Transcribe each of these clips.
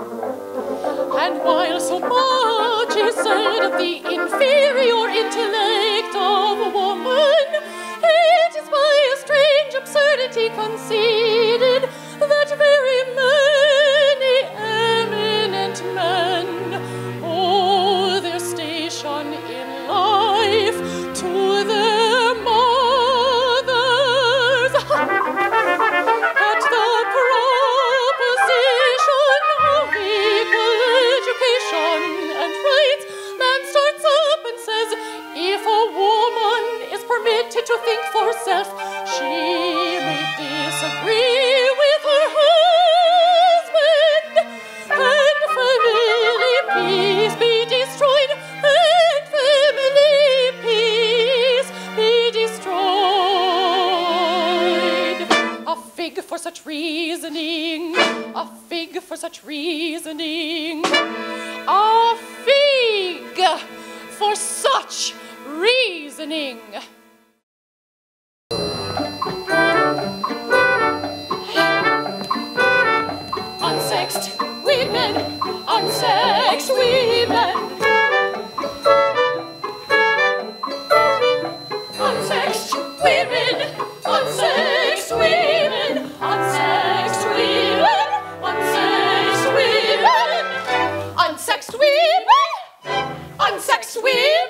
And while so much is said of the inferior intellect of a woman, it is by a strange absurdity conceded that very many eminent men owe their station in life to their mothers. At the proposition of equal education and rights, man starts up and says, if a woman is permitted to think for herself, she may disagree with her husband, and family peace be destroyed, and family peace be destroyed. A fig for such reasoning, a fig for such reasoning, a fig for such reasoning. Unsexed women, unsexed women, unsexed women, unsexed women, unsexed women, unsexed women, unsexed women.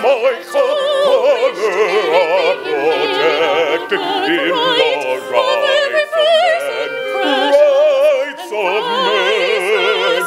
Rights of men,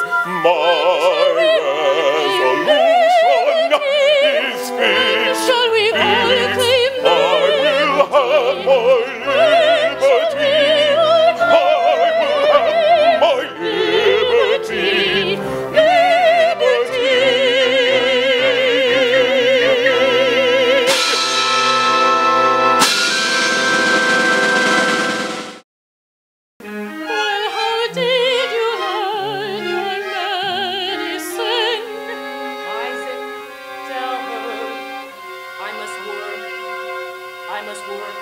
I must work.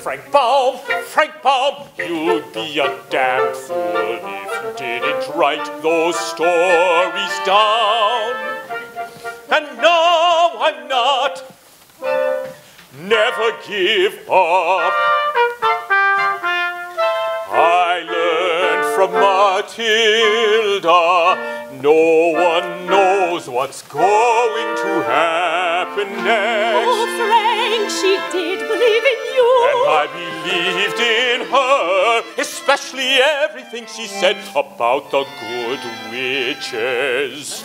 Frank Baum, Frank Baum, you'd be a damn fool if you didn't write those stories down. And no, I'm not. Never give up. I learned from Matilda, no one knows what's going to happen next. Oh, Frank, she did believe in you. And I believed in her, especially everything she said about the good witches.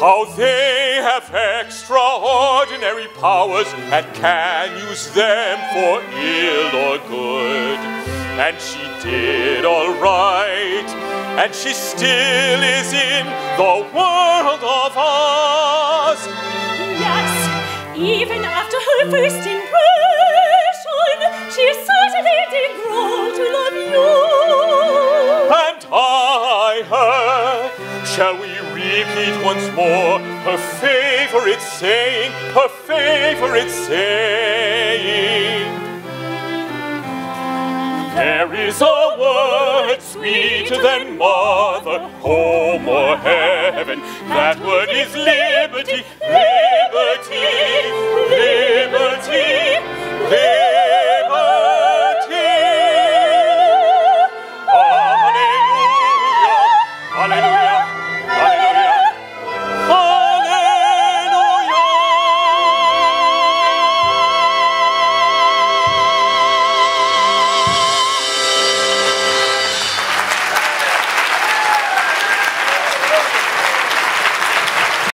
how they have extraordinary powers and can use them for ill or good. And she did all right, and she still is in the world of Oz. Yes, even after her first impression, she certainly did grow to love you. And I her. Shall we repeat once more her favorite saying, her favorite saying? There is a word sweeter than mother, home or heaven. That word is liberty.